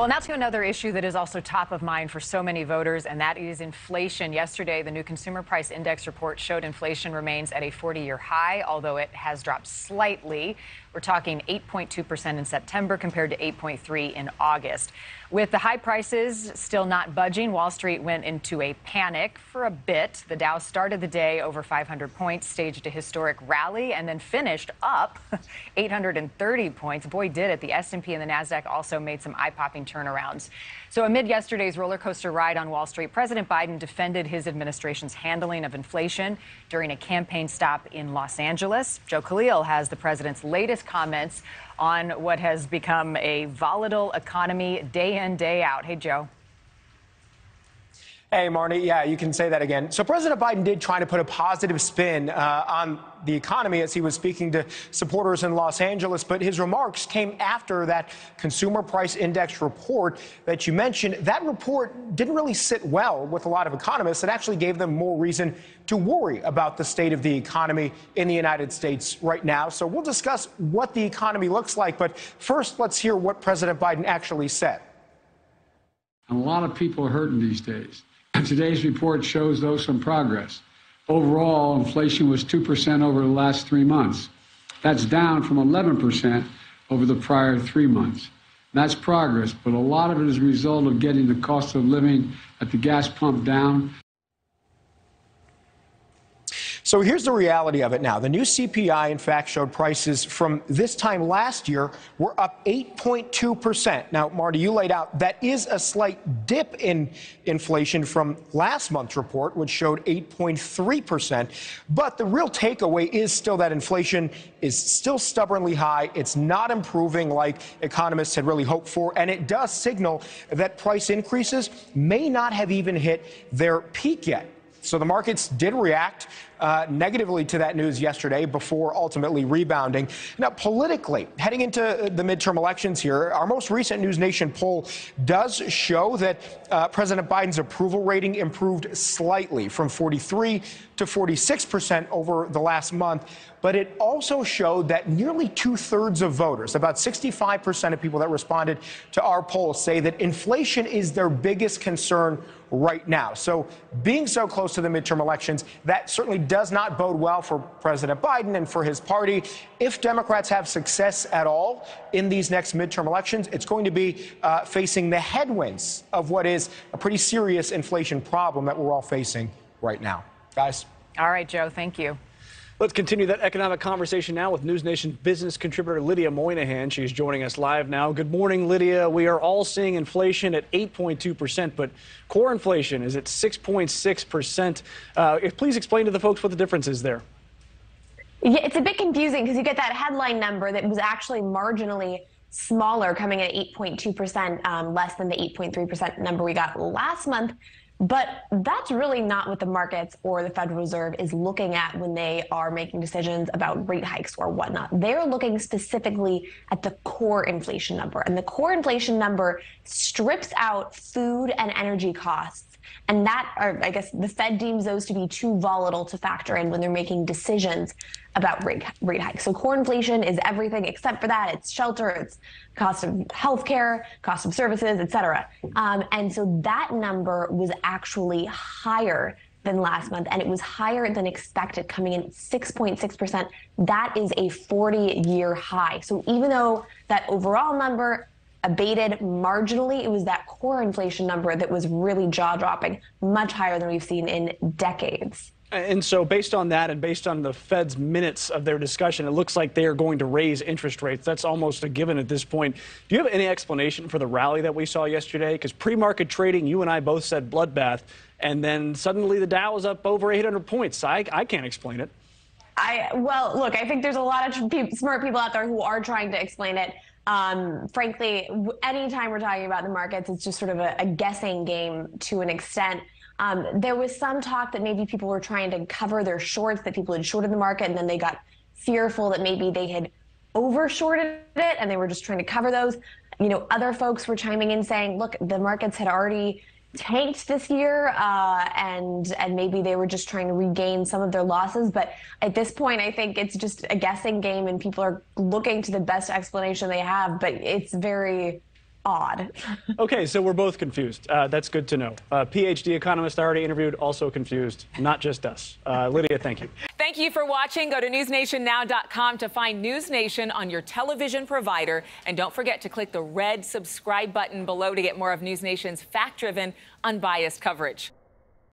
Well, now to another issue that is also top of mind for so many voters, and that is inflation. Yesterday, the new Consumer Price Index report showed inflation remains at a 40-year high, although it has dropped slightly. We're talking 8.2% in September compared to 8.3% in August. With the high prices still not budging, Wall Street went into a panic for a bit. The Dow started the day over 500 points, staged a historic rally, and then finished up 830 points. Boy, did it. The S&P and the Nasdaq also made some eye-popping turnarounds. So amid yesterday's roller coaster ride on Wall Street, President Biden defended his administration's handling of inflation during a campaign stop in Los Angeles. Joe Khalil has the president's latest comments on what has become a volatile economy day in, day out. Hey, Joe. Hey, Marnie. Yeah, you can say that again. So President Biden did try to put a positive spin on the economy as he was speaking to supporters in Los Angeles, but his remarks came after that Consumer Price Index report that you mentioned. That report didn't really sit well with a lot of economists. It actually gave them more reason to worry about the state of the economy in the United States right now. So we'll discuss what the economy looks like, but first let's hear what President Biden actually said. A lot of people are hurting these days. Today's report shows, though, some progress. Overall, inflation was 2% over the last 3 months. That's down from 11% over the prior 3 months. That's progress, but a lot of it is a result of getting the cost of living at the gas pump down. So here's the reality of it now. The new CPI, in fact, showed prices from this time last year were up 8.2%. Now, Marty, you laid out that is a slight dip in inflation from last month's report, which showed 8.3%. But the real takeaway is still that inflation is still stubbornly high. It's not improving like economists had really hoped for. And it does signal that price increases may not have even hit their peak yet. So the markets did react negatively to that news yesterday before ultimately rebounding. Now, politically, heading into the midterm elections here, our most recent News Nation poll does show that President Biden's approval rating improved slightly from 43% to 46% over the last month. But it also showed that nearly 2/3 of voters, about 65% of people that responded to our poll, say that inflation is their biggest concern right now. So being so close to the midterm elections, that certainly does not bode well for President Biden and for his party. If Democrats have success at all in these next midterm elections, it's going to be facing the headwinds of what is a pretty serious inflation problem that we're all facing right now. Guys. All right, Joe. Thank you. Let's continue that economic conversation now with News Nation business contributor Lydia Moynihan. She's joining us live now. Good morning, Lydia. We are all seeing inflation at 8.2%, but core inflation is at 6.6%. Please explain to the folks what the difference is there. Yeah, it's a bit confusing because you get that headline number that was actually marginally smaller, coming at 8.2%, less than the 8.3% number we got last month. But that's really not what the markets or the Federal Reserve is looking at when they are making decisions about rate hikes or whatnot. They're looking specifically at the core inflation number. And the core inflation number strips out food and energy costs. And that are, I guess, the Fed deems those to be too volatile to factor in when they're making decisions about rate hikes. So core inflation is everything except for that. It's shelter, it's cost of healthcare, cost of services, et cetera. And so that number was actually higher than last month, and it was higher than expected, coming in 6.6%. That is a 40-year high. So even though that overall number abated marginally, it was that core inflation number that was really jaw-dropping, much higher than we've seen in decades. And so based on that and based on the Fed's minutes of their discussion, it looks like they are going to raise interest rates. That's almost a given at this point. Do you have any explanation for the rally that we saw yesterday? Because pre-market trading, you and I both said bloodbath, and then suddenly the Dow is up over 800 points. I can't explain it. Well, look, I think there's a lot of smart people out there who are trying to explain it. Frankly, anytime we're talking about the markets, it's just sort of a guessing game to an extent. There was some talk that maybe people were trying to cover their shorts, that people had shorted the market, and then they got fearful that maybe they had overshorted it, and they were just trying to cover those. You know, other folks were chiming in saying, look, the markets had already tanked this year, and maybe they were just trying to regain some of their losses. But at this point, I think it's just a guessing game, and people are looking to the best explanation they have. But it's very odd. Okay, so we're both confused. That's good to know. PhD economist I already interviewed, also confused, not just us. Lydia, thank you. Thank you for watching. Go to NewsNationNow.com to find News Nation on your television provider. And don't forget to click the red subscribe button below to get more of News Nation's fact-driven, unbiased coverage.